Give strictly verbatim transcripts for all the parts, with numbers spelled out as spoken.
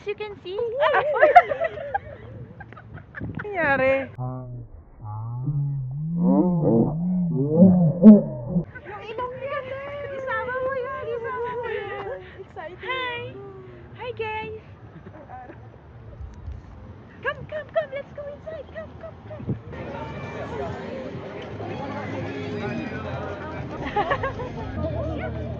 As you can see. Nangyari. Yung ilong yan eh. Isama mo yan. Isama mo yan. Exciting. Hi. Hi guys. Come, come, come. Let's go inside. Come, come, come.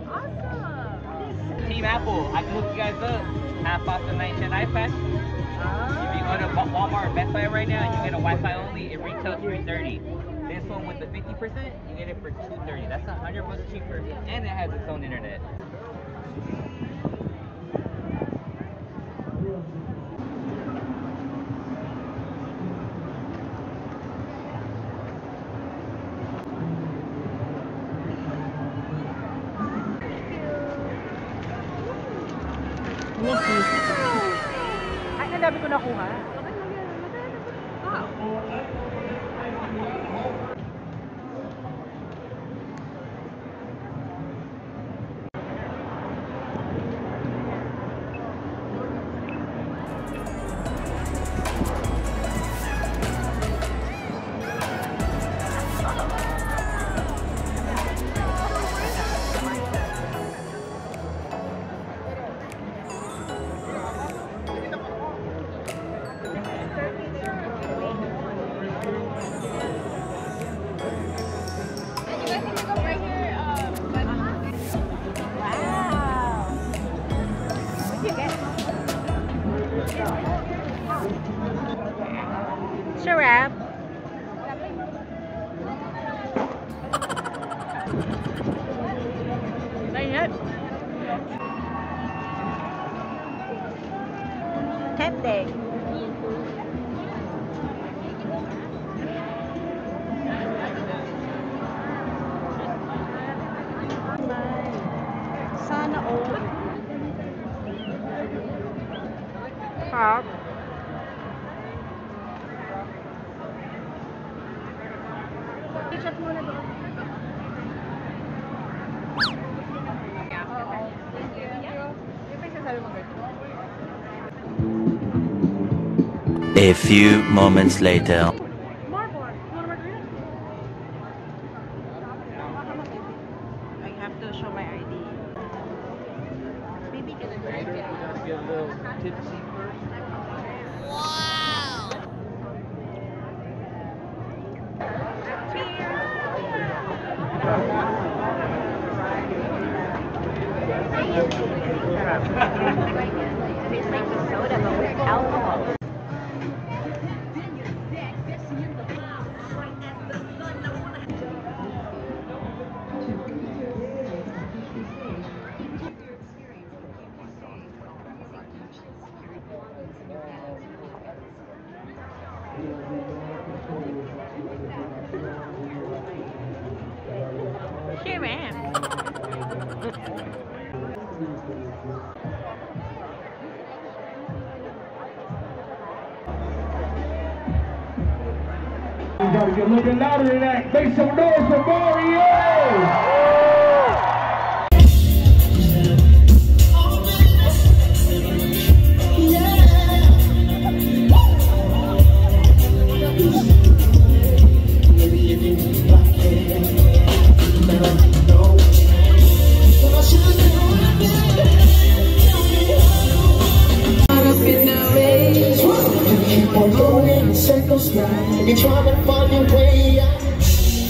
Awesome. Team Apple. I hooked you guys up. Half off the nine ten iPad. If you go to Walmart or Best Buy right now, you get a Wi Fi only. It retails three thirty. This one with the fifty percent, you get it for two thirty. That's one hundred bucks cheaper, and it has its own internet. Wow! Ay, ang dami ko nakuha. Okay, wow. It's a wrap. Is that it? Tap day. Sana all. Hop. Chat muna doon. A few moments later. I have to show my I D. Maybe get a drink. Get a little tipsy first. Wow. It tastes like soda, but with alcohol. Sure am. We gotta get a little bit louder than that. Make some noise for Mario! You're trying to find your way out,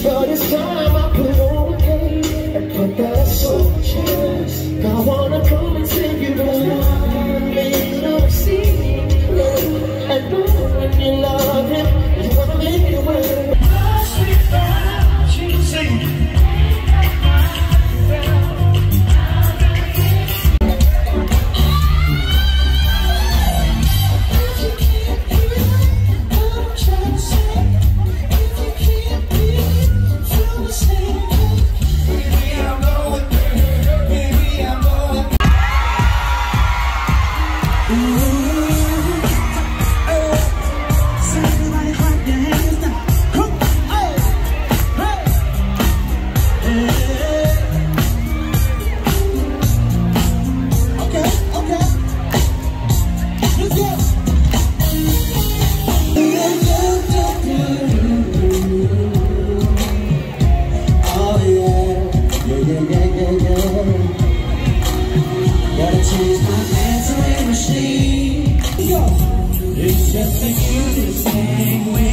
but it's time I put on a cape and put that soldiers. I wanna come and take you to love me, no see, love, and do when you love him, you wanna make it work. Oh, sweet love, she can sing. We'll be right back. It's the same way.